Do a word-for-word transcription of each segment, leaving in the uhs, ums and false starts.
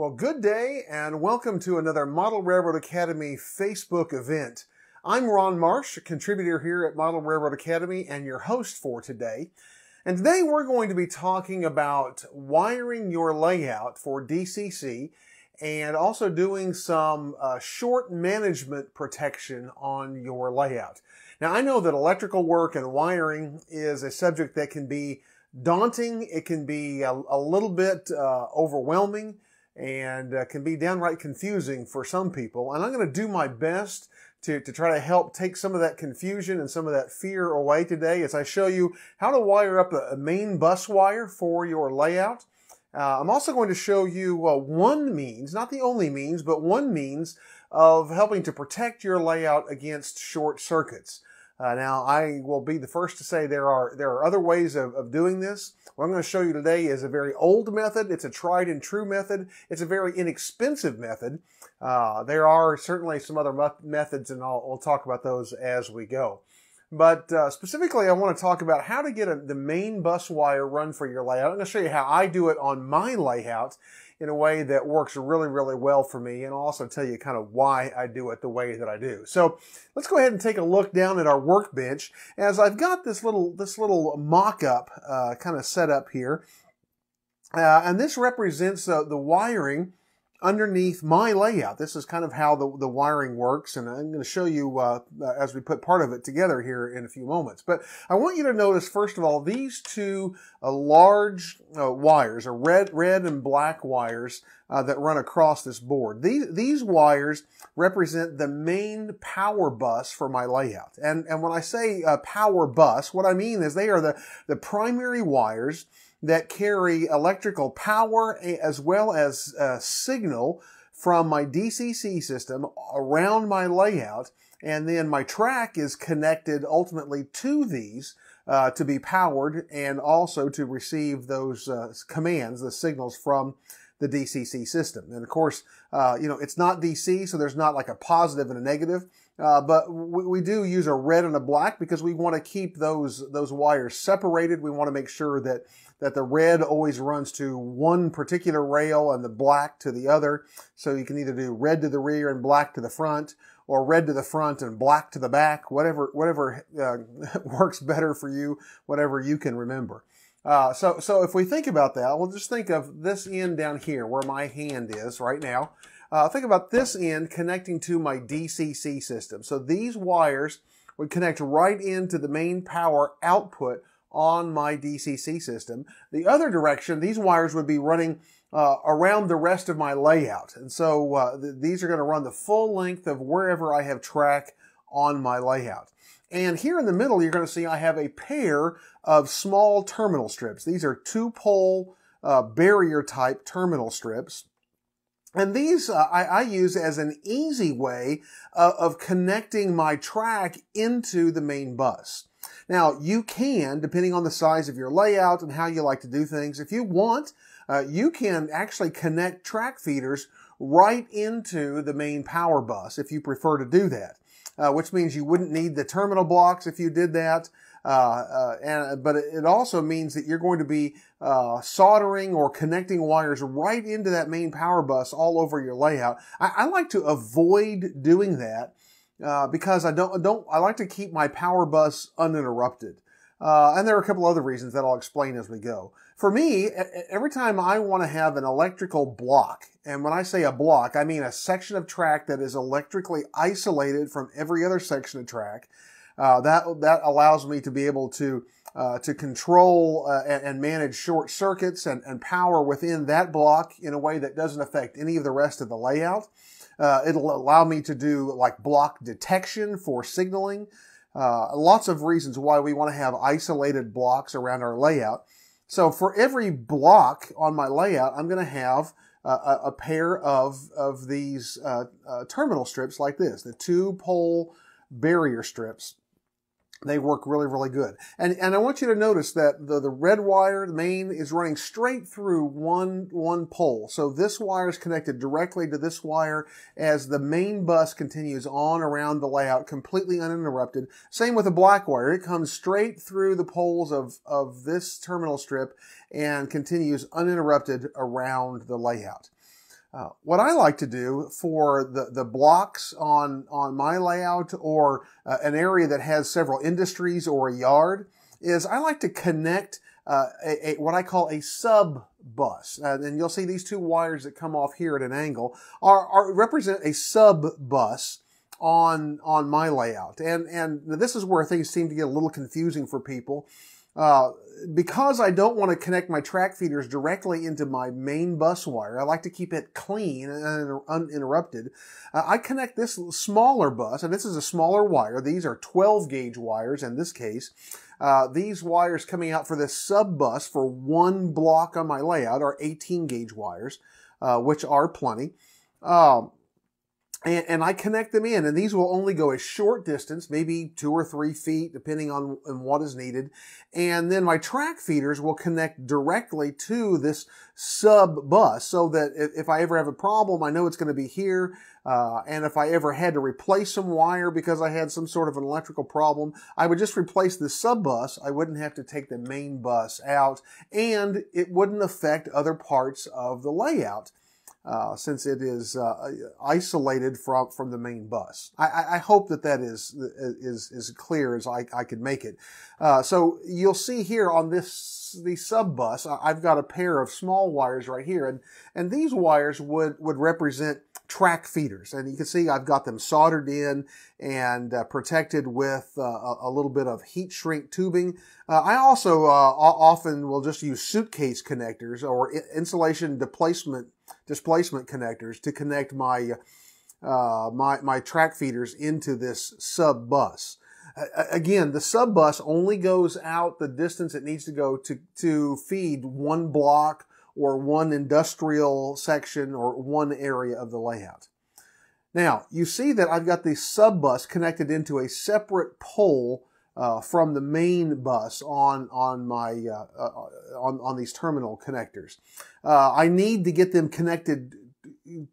Well, good day and welcome to another Model Railroad Academy Facebook event. I'm Ron Marsh, a contributor here at Model Railroad Academy and your host for today. And today we're going to be talking about wiring your layout for D C C and also doing some uh, short management protection on your layout. Now, I know that electrical work and wiring is a subject that can be daunting. It can be a, a little bit uh, overwhelming. And uh, can be downright confusing for some people. And I'm going to do my best to, to try to help take some of that confusion and some of that fear away today as I show you how to wire up a, a main bus wire for your layout. Uh, I'm also going to show you uh, one means, not the only means, but one means of helping to protect your layout against short circuits. Uh, now, I will be the first to say there are there are other ways of, of doing this. What I'm going to show you today is a very old method. It's a tried and true method. It's a very inexpensive method. Uh, there are certainly some other methods, and I'll, I'll talk about those as we go. But uh, specifically, I want to talk about how to get a, the main bus wire run for your layout. I'm going to show you how I do it on my layout in a way that works really, really well for me. And I'll also tell you kind of why I do it the way that I do. So let's go ahead and take a look down at our workbench as I've got this little, this little mock-up uh, kind of set up here. Uh, and this represents uh, the wiring underneath my layout. This is kind of how the, the wiring works, and I'm going to show you uh, as we put part of it together here in a few moments. But I want you to notice, first of all, these two uh, large uh, wires, or red, red and black wires uh, that run across this board. These, these wires represent the main power bus for my layout. And, and when I say uh, power bus, what I mean is they are the, the primary wires that carry electrical power as well as uh, signal from my D C C system around my layout. And then my track is connected ultimately to these uh, to be powered and also to receive those uh, commands, the signals from the D C C system. And of course, uh, you know, it's not D C, so there's not like a positive and a negative. Uh, but we, we do use a red and a black because we want to keep those those wires separated. We want to make sure that that the red always runs to one particular rail and the black to the other. So you can either do red to the rear and black to the front, or red to the front and black to the back. Whatever whatever uh, works better for you, whatever you can remember. Uh, so so if we think about that, we'll just think of this end down here where my hand is right now. Uh, think about this end connecting to my D C C system. So these wires would connect right into the main power output on my D C C system. The other direction, these wires would be running uh, around the rest of my layout. And so uh, th these are going to run the full length of wherever I have track on my layout. And here in the middle, you're going to see I have a pair of small terminal strips. These are two-pole uh, barrier-type terminal strips. And these uh, I, I use as an easy way uh, of connecting my track into the main bus. Now, you can, depending on the size of your layout and how you like to do things, if you want, uh, you can actually connect track feeders right into the main power bus if you prefer to do that, uh, which means you wouldn't need the terminal blocks if you did that. Uh, uh, and, but it also means that you're going to be uh, soldering or connecting wires right into that main power bus all over your layout. I, I like to avoid doing that uh, because I don't, don't, I like to keep my power bus uninterrupted. Uh, and there are a couple other reasons that I'll explain as we go. For me, every time I want to have an electrical block, and when I say a block, I mean a section of track that is electrically isolated from every other section of track. Uh, that, that allows me to be able to, uh, to control uh, and, and manage short circuits and, and power within that block in a way that doesn't affect any of the rest of the layout. Uh, it'll allow me to do like block detection for signaling. Uh, lots of reasons why we want to have isolated blocks around our layout. So for every block on my layout, I'm going to have uh, a, a pair of, of these uh, uh, terminal strips like this, the two-pole barrier strips. They work really, really good. And, and I want you to notice that the, the red wire, the main, is running straight through one, one pole. So this wire is connected directly to this wire as the main bus continues on around the layout, completely uninterrupted. Same with the black wire. It comes straight through the poles of, of this terminal strip and continues uninterrupted around the layout. Uh, what I like to do for the, the blocks on, on my layout, or uh, an area that has several industries or a yard, is I like to connect uh, a, a, what I call a sub-bus. Uh, and you'll see these two wires that come off here at an angle are, are represent a sub-bus on, on my layout. And, and this is where things seem to get a little confusing for people. Uh, because I don't want to connect my track feeders directly into my main bus wire, I like to keep it clean and uninterrupted. Uh, I connect this smaller bus, and this is a smaller wire. These are twelve gauge wires in this case. Uh, these wires coming out for this sub bus for one block on my layout are eighteen gauge wires, uh, which are plenty. Um, And, and I connect them in, and these will only go a short distance, maybe two or three feet, depending on, on what is needed. And then my track feeders will connect directly to this sub bus, so that if, if I ever have a problem, I know it's going to be here. Uh, and if I ever had to replace some wire because I had some sort of an electrical problem, I would just replace the sub bus. I wouldn't have to take the main bus out, and it wouldn't affect other parts of the layout. Uh, since it is uh, isolated from from the main bus. I, I hope that that is is as clear as I, I could make it. Uh, so you'll see here on this the sub bus, I've got a pair of small wires right here, and and these wires would would represent track feeders, and you can see I've got them soldered in and uh, protected with uh, a, a little bit of heat shrink tubing. Uh, I also uh, often will just use suitcase connectors or insulation displacement displacement connectors to connect my uh, my my track feeders into this sub bus. Uh, again, the sub bus only goes out the distance it needs to go to to feed one block, or one industrial section, or one area of the layout. Now, you see that I've got the sub bus connected into a separate pole uh, from the main bus on, on, my, uh, uh, on, on these terminal connectors. Uh, I need to get them connected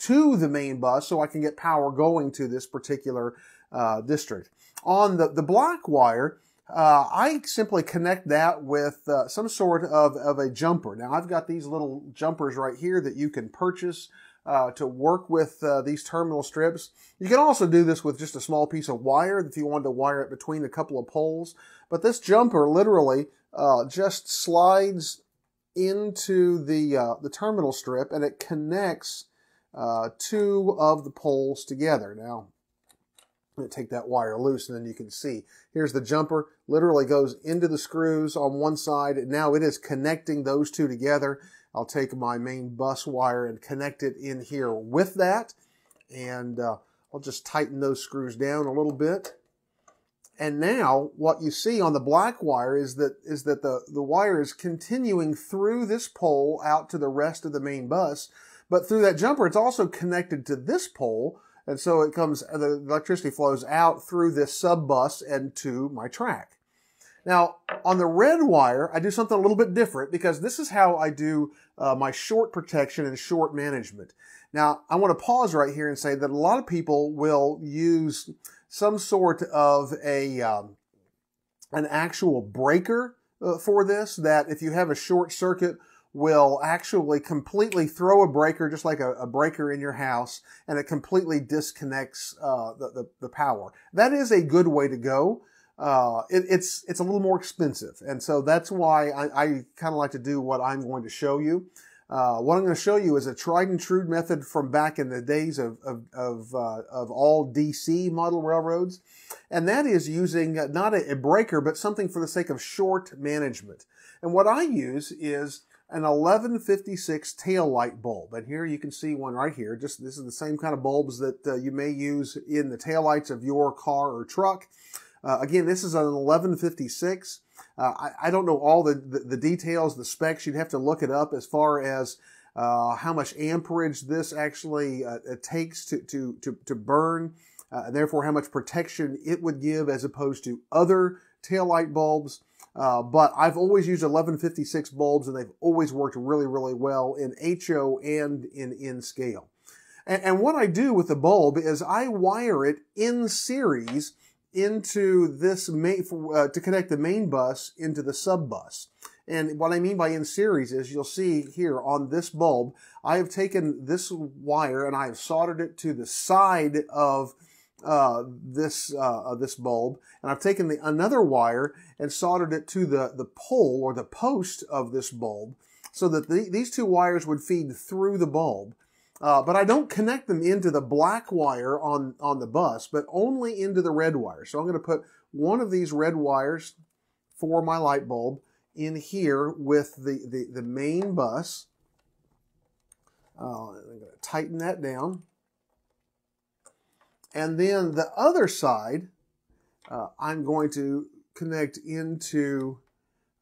to the main bus so I can get power going to this particular uh, district. On the, the block wire, Uh, I simply connect that with uh, some sort of, of a jumper. Now, I've got these little jumpers right here that you can purchase uh, to work with uh, these terminal strips. You can also do this with just a small piece of wire if you wanted to wire it between a couple of poles. But this jumper literally uh, just slides into the, uh, the terminal strip, and it connects uh, two of the poles together. Now, I'm going to take that wire loose, and then you can see. Here's the jumper. Literally goes into the screws on one side, and now it is connecting those two together. I'll take my main bus wire and connect it in here with that, and uh, I'll just tighten those screws down a little bit. And now what you see on the black wire is that is that the, the wire is continuing through this pole out to the rest of the main bus, but through that jumper it's also connected to this pole. And so it comes, the electricity flows out through this sub bus and to my track. Now, on the red wire, I do something a little bit different, because this is how I do uh, my short protection and short management. Now, I want to pause right here and say that a lot of people will use some sort of a um, an actual breaker uh, for this, that if you have a short circuit, will actually completely throw a breaker, just like a, a breaker in your house, and it completely disconnects uh, the, the, the power. That is a good way to go. Uh, it, it's, it's a little more expensive, and so that's why I, I kind of like to do what I'm going to show you. Uh, what I'm going to show you is a tried and true method from back in the days of, of, of, uh, of all D C model railroads, and that is using not a, a breaker, but something for the sake of short management. And what I use is an eleven fifty-six tail light bulb, and here you can see one right here. Just this is the same kind of bulbs that uh, you may use in the taillights of your car or truck. Uh, again, this is an eleven fifty-six. Uh, I, I don't know all the, the the details, the specs. You'd have to look it up as far as uh, how much amperage this actually uh, it takes to to to, to burn, uh, and therefore how much protection it would give as opposed to other taillight bulbs. Uh, but I've always used eleven fifty-six bulbs, and they've always worked really, really well in H O and in N scale. And, and what I do with the bulb is I wire it in series into this main, uh, to connect the main bus into the sub bus. And what I mean by in series is you'll see here on this bulb, I have taken this wire and I have soldered it to the side of uh, this uh, this bulb, and I've taken the, another wire and soldered it to the, the pole or the post of this bulb so that the, these two wires would feed through the bulb. Uh, but I don't connect them into the black wire on, on the bus, but only into the red wire. So I'm going to put one of these red wires for my light bulb in here with the, the, the main bus. Uh, I'm going to tighten that down. And then the other side, uh, I'm going to connect into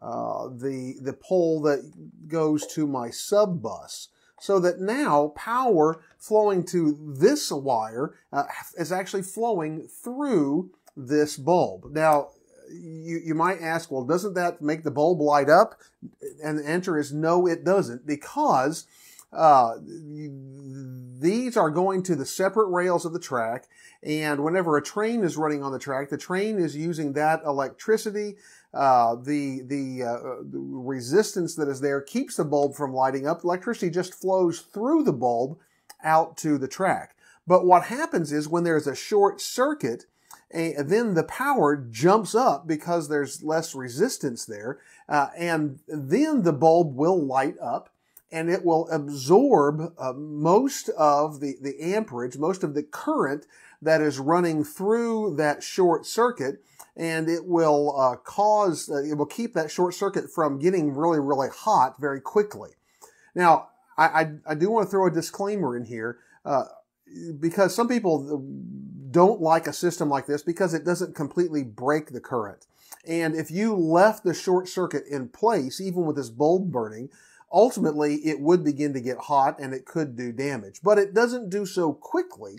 uh, the, the pole that goes to my sub bus. So that now power flowing to this wire uh, is actually flowing through this bulb. Now, you, you might ask, well, doesn't that make the bulb light up? And the answer is no, it doesn't, because uh, these are going to the separate rails of the track. And whenever a train is running on the track, the train is using that electricity. Uh, the the, uh, the resistance that is there keeps the bulb from lighting up. Electricity just flows through the bulb out to the track. But what happens is when there's a short circuit, and then the power jumps up because there's less resistance there, uh, and then the bulb will light up, and it will absorb uh, most of the, the amperage, most of the current that is running through that short circuit, and it will uh, cause, uh, it will keep that short circuit from getting really, really hot very quickly. Now, I, I, I do want to throw a disclaimer in here, uh, because some people don't like a system like this because it doesn't completely break the current. And if you left the short circuit in place, even with this bulb burning, ultimately it would begin to get hot and it could do damage. But it doesn't do so quickly.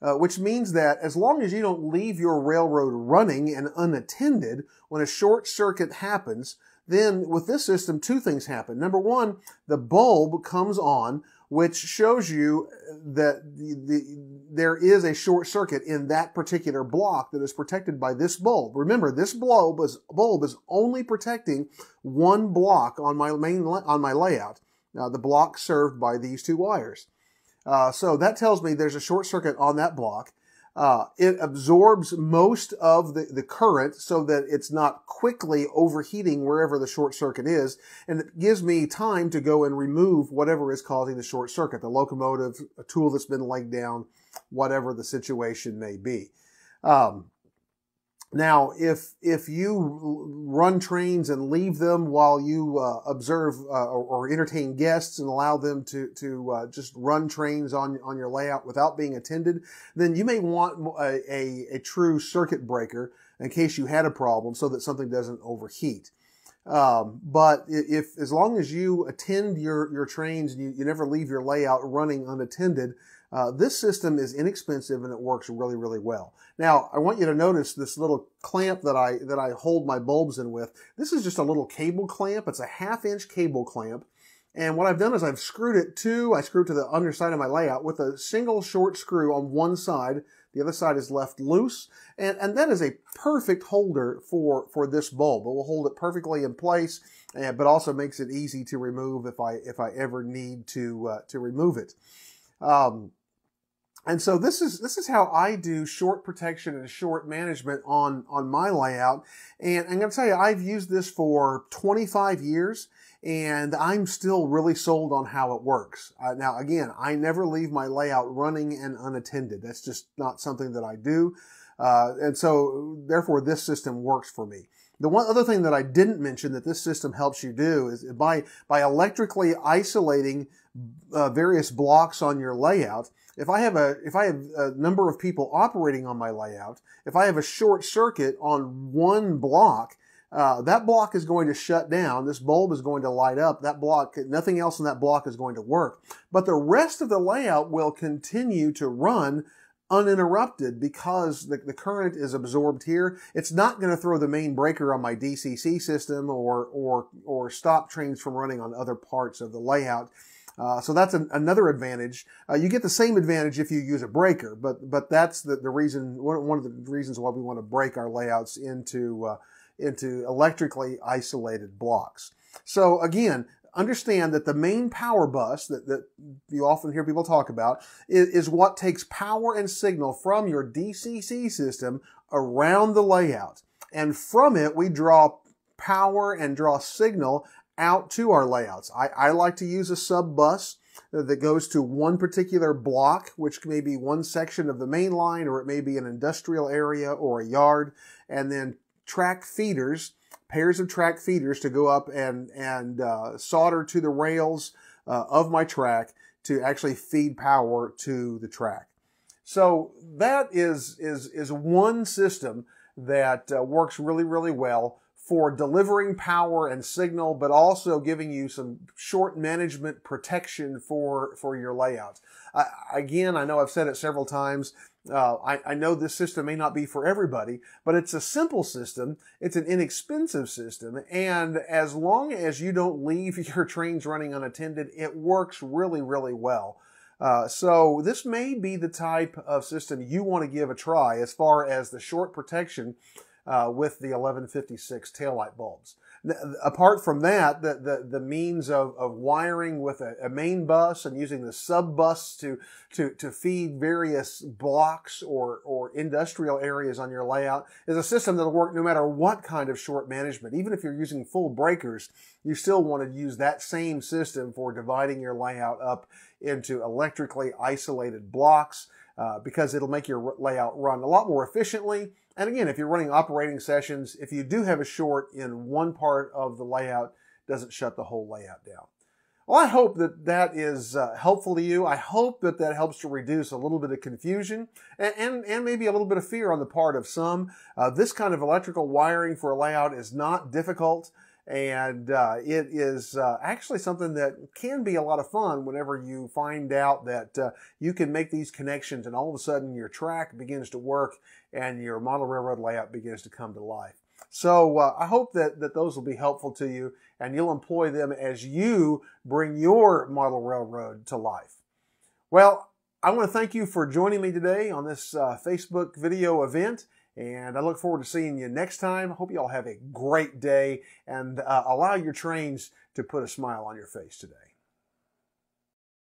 Uh, which means that as long as you don't leave your railroad running and unattended when a short circuit happens, then with this system, two things happen. Number one, the bulb comes on, which shows you that the, the, there is a short circuit in that particular block that is protected by this bulb. Remember, this bulb is, bulb is only protecting one block on my, main, on my layout, uh, the block served by these two wires. Uh, so that tells me there's a short circuit on that block. Uh, it absorbs most of the, the current so that it's not quickly overheating wherever the short circuit is. And it gives me time to go and remove whatever is causing the short circuit, the locomotive, a tool that's been laid down, whatever the situation may be. Um, now, if, if you run trains and leave them while you uh, observe uh, or, or entertain guests and allow them to, to uh, just run trains on, on your layout without being attended, then you may want a, a, a true circuit breaker in case you had a problem so that something doesn't overheat. Um, but if, as long as you attend your, your trains and you, you never leave your layout running unattended, Uh, this system is inexpensive and it works really, really well. Now, I want you to notice this little clamp that I, that I hold my bulbs in with. This is just a little cable clamp. It's a half inch cable clamp. And what I've done is I've screwed it to, I screwed to the underside of my layout with a single short screw on one side. The other side is left loose. And, and that is a perfect holder for, for this bulb. It will hold it perfectly in place, uh, but also makes it easy to remove if I, if I ever need to, uh, to remove it. Um, And so this is, this is how I do short protection and short management on, on my layout. And I'm going to tell you, I've used this for twenty-five years and I'm still really sold on how it works. Uh, now, again, I never leave my layout running and unattended. That's just not something that I do. Uh, and so therefore this system works for me. The one other thing that I didn't mention that this system helps you do is by, by electrically isolating uh, various blocks on your layout. If I have a, if I have a number of people operating on my layout, if I have a short circuit on one block, uh, that block is going to shut down. This bulb is going to light up. That block, nothing else in that block is going to work. But the rest of the layout will continue to run uninterrupted because the, the current is absorbed here. It's not going to throw the main breaker on my D C C system or, or, or stop trains from running on other parts of the layout. Uh, so that's an, another advantage. Uh, you get the same advantage if you use a breaker, but but that's the, the reason, one of the reasons why we want to break our layouts into, uh, into electrically isolated blocks. So again, understand that the main power bus that, that you often hear people talk about is, is what takes power and signal from your D C C system around the layout. And from it, we draw power and draw signal out to our layouts. I, I like to use a sub bus that goes to one particular block, which may be one section of the main line, or it may be an industrial area or a yard, and then track feeders, pairs of track feeders to go up and, and uh, solder to the rails uh, of my track to actually feed power to the track. So that is, is, is one system that uh, works really, really well for delivering power and signal, but also giving you some short management protection for, for your layout. I, again, I know I've said it several times. Uh, I, I know this system may not be for everybody, but it's a simple system. It's an inexpensive system. And as long as you don't leave your trains running unattended, it works really, really well. Uh, so this may be the type of system you want to give a try as far as the short protection Uh, with the eleven fifty-six taillight bulbs. N apart from that, the, the, the means of, of wiring with a, a main bus and using the sub bus to, to, to feed various blocks or, or industrial areas on your layout is a system that'll work no matter what kind of short management. Even if you're using full breakers, you still want to use that same system for dividing your layout up into electrically isolated blocks, uh, because it'll make your layout run a lot more efficiently. And again, if you're running operating sessions, if you do have a short in one part of the layout, it doesn't shut the whole layout down. Well, I hope that that is uh, helpful to you. I hope that that helps to reduce a little bit of confusion and, and, and maybe a little bit of fear on the part of some. Uh, this kind of electrical wiring for a layout is not difficult, and uh, it is uh, actually something that can be a lot of fun whenever you find out that uh, you can make these connections, and all of a sudden your track begins to work and your model railroad layout begins to come to life. So uh, I hope that, that those will be helpful to you, and you'll employ them as you bring your model railroad to life. Well, I want to thank you for joining me today on this uh, Facebook video event. And I look forward to seeing you next time. I hope you all have a great day, and uh, allow your trains to put a smile on your face today.